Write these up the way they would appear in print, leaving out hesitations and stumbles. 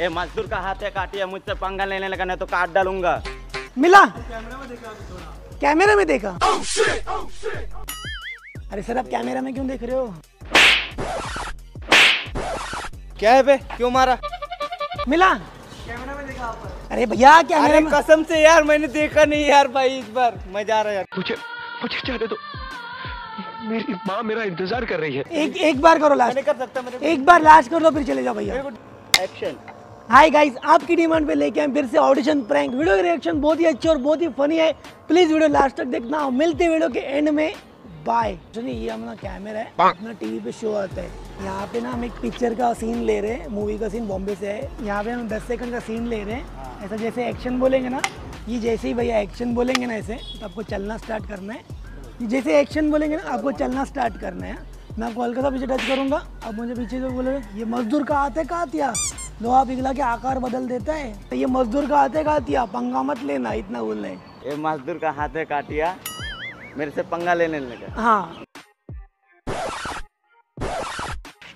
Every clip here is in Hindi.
ए मजदूर का हाथ है काटिया, मुझसे पंगा लेने लगा ना तो काट डालूंगा। मिला कैमरे में देखा। oh shit, oh shit. अरे सर आप कैमरे में क्यों देख रहे हो? क्या है बे, क्यों मारा? मिला कैमरा में देखा आप? अरे भैया कैमरे में, कसम से यार मैंने देखा नहीं यार भाई, इस बार मैं जा रहा यार। मुझे जाने दो, मेरी माँ मेरा इंतजार कर रही है। एक बार करो लास्ट, कर सकता मेरे एक बार लास्ट कर दो फिर चले जाओ भैया। एक्शन। हाय गाइस, आपकी डिमांड पे लेके आए फिर से ऑडिशन प्रैंक वीडियो रिएक्शन। बहुत ही अच्छी और बहुत ही फनी है, प्लीज वीडियो लास्ट तक देखना। मिलते वीडियो के एंड में, बाय। सुनिए ये हमारा कैमरा है, अपना टीवी पे शो आता है। यहाँ पे ना हम एक पिक्चर का सीन ले रहे हैं, मूवी का सीन बॉम्बे से है। यहाँ पे हम 10 सेकंड का सीन ले रहे हैं। ऐसा जैसे एक्शन बोलेंगे ना, ये जैसे ही भैया एक्शन बोलेंगे ना ऐसे, तो आपको चलना स्टार्ट करना है। जैसे एक्शन बोलेंगे ना आपको चलना स्टार्ट करना है। मैं आपको हल्का सा पीछे टच करूँगा, आप मुझे पीछे जो बोलोगे ये मजदूर का हाथ है कातिया, लोहा पिघला के आकार बदल देता है, तो ये मजदूर का हाथ है कातिया, पंगा मत लेना, इतना बोलना है। ये मजदूर का हाथ है कातिया, मेरे से पंगा लेने लगा। हाँ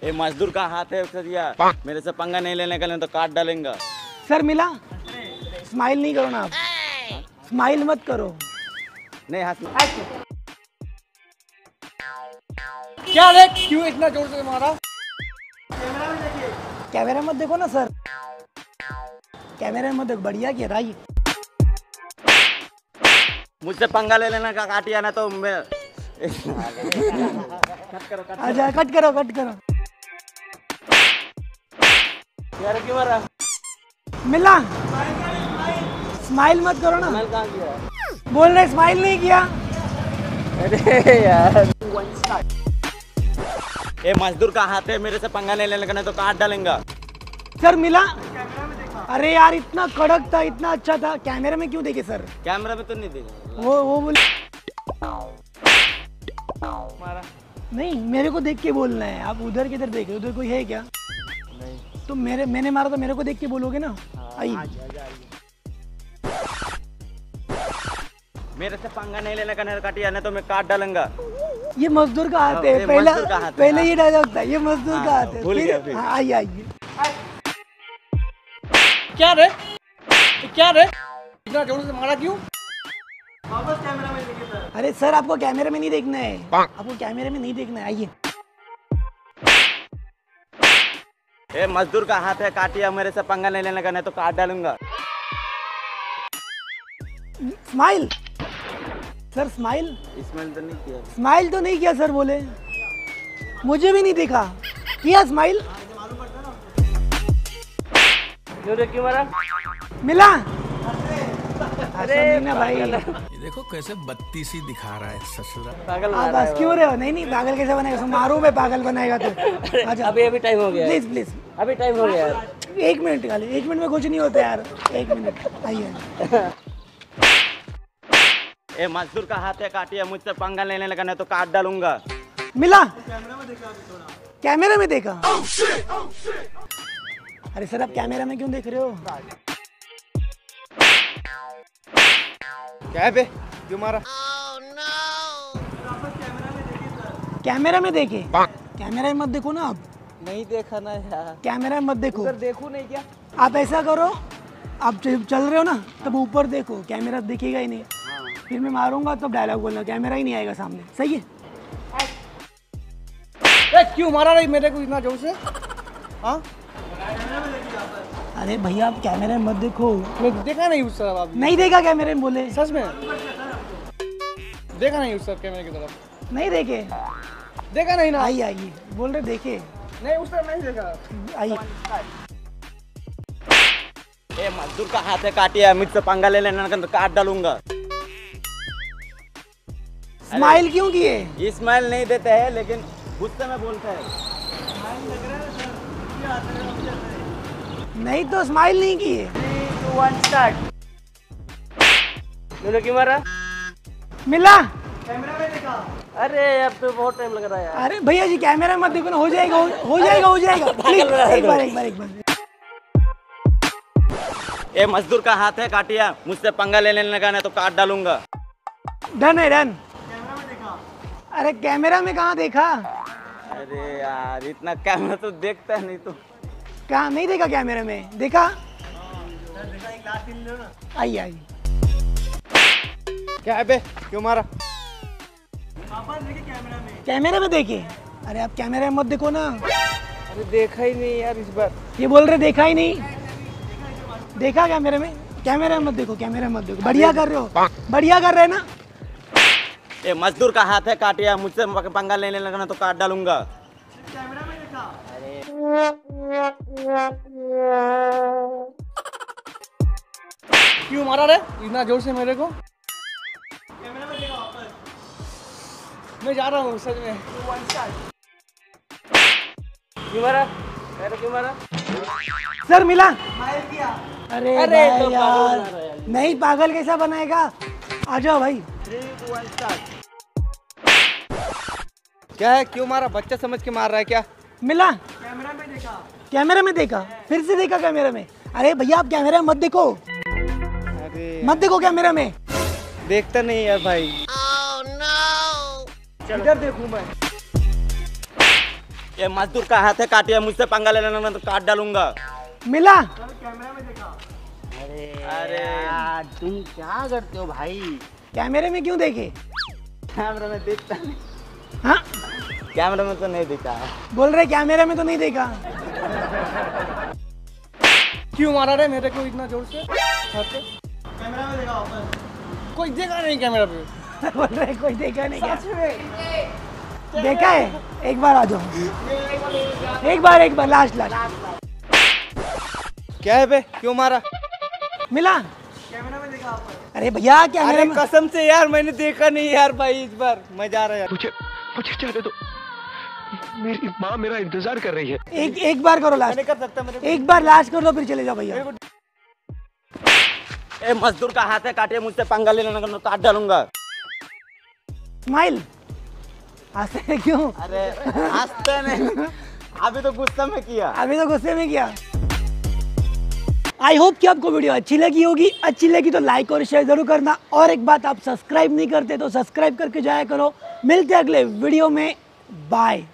ये मजदूर का हाथ है कातिया, मेरे से पंगा नहीं लेने का, नहीं तो काट डालेंगा। सर मिला, स्माइल नहीं करो ना आप, स्माइल मत करो। नहीं हाथ क्या रे, क्यों इतना जोर से मारा? कैमरा में देखिए, कैमरा मत देखो ना सर, कैमरा मत देखो। बढ़िया किया राई, मुझसे पंगा ले लेना का काटिया ना तो मैं अच्छा कट करो कट करो। यार क्यों मारा? मिला स्माइल मत करो ना। बोल रहे स्माइल नहीं किया। अरे यार ये मजदूर का हाथ है, मेरे से पंगा नहीं लेने लगा तो काट डालेंगा। सर मिला कैमरा में देखा। अरे यार इतना कड़क था, इतना अच्छा था, कैमरे में क्यों देखे सर? कैमरा में तो नहीं देखे, वो बोले नहीं, मेरे को देख के बोलना है। आप उधर किधर देखे, उधर कोई है क्या? नहीं तो मैंने मारा तो मेरे को देख के बोलोगे ना। मेरे से पंगा नहीं लेने का काटिया ना तो मैं काट डालूंगा। ये मजदूर का हाथ है, पहले ये डायलॉग था, ये मजदूर का हाथ है। आइए आइए, क्या रे इतना जोर से मारा क्यों? वापस कैमरा में देखिए सर। अरे सर आपको कैमरे में नहीं देखना है, आपको कैमरे में नहीं देखना है। आइए ये मजदूर का हाथ है काटिया, मेरे से पंगा नहीं लेने का, नहीं तो काट डालूंगा। स्माइल सर, स्माइल तो नहीं किया, स्माइल तो नहीं किया सर, बोले मुझे भी नहीं देखा, किया स्माइल। क्यों मारा? मिला। अरे ना भाई, ये देखो कैसे बत्तीसी दिखा रहा है ससुरा। पागल बस क्यों रहे हो? नहीं पागल कैसे बनाएगा, मारू मैं पागल बनाएगा तो। अच्छा अभी टाइम हो गया, प्लीज अभी टाइम हो गया। 1 मिनट खाली, 1 मिनट में कुछ नहीं होता यार, 1 मिनट। आइए ए मजदूर का हाथ है काटिया, मुझसे पंगा लेने लगा ना तो काट डालूंगा। मिला कैमरा में देखा, कैमरे में देखा। oh shit, oh shit. अरे सर आप कैमरा में क्यों देख रहे हो? क्या है बे, क्यों मारा? oh, no. कैमरा में देखे, कैमरा मत देखो ना आप। नहीं देखा ना यार, कैमरा मत देखो। देखो नहीं क्या? आप ऐसा करो, आप चल रहे हो ना तब ऊपर देखो, कैमरा दिखेगा ही नहीं। फिर मैं मारूंगा तब तो डायलॉग बोलना, कैमरा ही नहीं आएगा सामने। सही है? क्यों मारा रही मेरे को इतना जोर से? हाँ अरे भैया आप कैमरे में मत देखो। देखा नहीं उस तरफ, आप नहीं देखा कैमरे में? बोले सच में देखा नहीं उस तरफ, कैमरे की तरफ नहीं देखे, देखा नहीं ना। आइए आइए, बोल रहे देखे नहीं, उस तरफ नहीं देखा। आइए ए मजदूर का हाथ है काटिया, मुझसे पंगा ले लेना तो काट डालूंगा। स्माइल क्यों किए? स्माइल नहीं देता है लेकिन गुस्से में बोलता है। लग रहा है सर, नहीं तो स्माइल नहीं किए। 3, 2, 1 स्टार्ट। क्यों मारा? मिला कैमरा में देखा। अरे अब तो बहुत टाइम लग रहा है यार। अरे भैया जी कैमरा मत देखो ना, हो जाएगा हो जाएगा। एक बार। ए मजदूर का हाथ है काटिया, मुझसे पंगा लेने लगा ना तो काट डालूंगा। डन है डन। अरे कैमरा में कहाँ देखा? अरे यार इतना कैमरा तो देखता नहीं तो। क्या नहीं देखा कैमरे में? देखा आई आई क्या है बे? क्यों मारा? कैमरे में देखे? अरे आप कैमरे में मत देखो ना। अरे देखा ही नहीं यार इस बार। ये बोल रहे देखा ही नहीं। देखा कैमरे में? कैमरे में मत देखो, कैमरे में मत देखो। बढ़िया कर रहे हो, बढ़िया कर रहे हैं ना। ए मजदूर का हाथ है काटिया, मुझसे पंगा लेने लगना तो काट डालूंगा। कैमरा में देखा? क्यों मारा रे इतना जोर से मेरे को? कैमरा में देखा वापस। मैं जा रहा हूँ सच में। क्यों मारा? क्यों मारा? सर मिला? किया। अरे अरे तो यार नहीं पागल कैसा बनाएगा। आ जाओ भाई। 3, 2, 1 स्टार्ट। क्या है? क्यों मारा? बच्चा समझ के मार रहा है क्या? मिला? कैमरा में देखा? कैमरे में देखा? फिर से देखा कैमरे में? अरे भैया आप कैमरे में मत देखो। अरे मत देखो कैमरे में। देखता नहीं यार भाई। Oh, no. इधर देखूं मैं। ये मजदूर का हाथ है काटिया, मुझसे पंगा ले लेना तो काट डालूंगा। मिला? कैमरा में देखा? अरे अरे यार तुम क्या करते हो भाई? कैमरे में क्यों देखे? कैमरे में देखता नहीं। हाँ? कैमरे में तो नहीं देखा। बोल रहे कैमरे में तो नहीं देखा। क्यों मारा रे मेरे को इतना जोर से? कैमरा में देखा वापस। कोई देखा नहीं कैमरा पे। बोल रहे कोई देखा नहीं। सच में देखा है? एक बार आ जाओ। एक बार लास्ट। क्या है बे? क्यों मारा? मिला? कैमरा में देखा वापस। अरे भैया कैमरे में कसम से यार मैंने देखा नहीं यार भाई इस बार। मैं जा रहा यार। मुझे जाने दो, मेरी माँ मेरा इंतजार कर रही है। एक बार करो लास्ट। कर सकता मेरे एक बार लास्ट कर लो फिर चले जाओ भैया। ए मजदूर का हाथ है काटे, मुझसे पंगा ले लेना तो काट डालूंगा। स्माइल। हंसते क्यों? अरे हंसते नहीं, अभी तो गुस्से में किया। आई होप कि आपको वीडियो अच्छी लगी होगी। अच्छी लगी तो लाइक और शेयर जरूर करना। और एक बात, आप सब्सक्राइब नहीं करते तो सब्सक्राइब करके जाया करो। मिलते हैं अगले वीडियो में। बाय।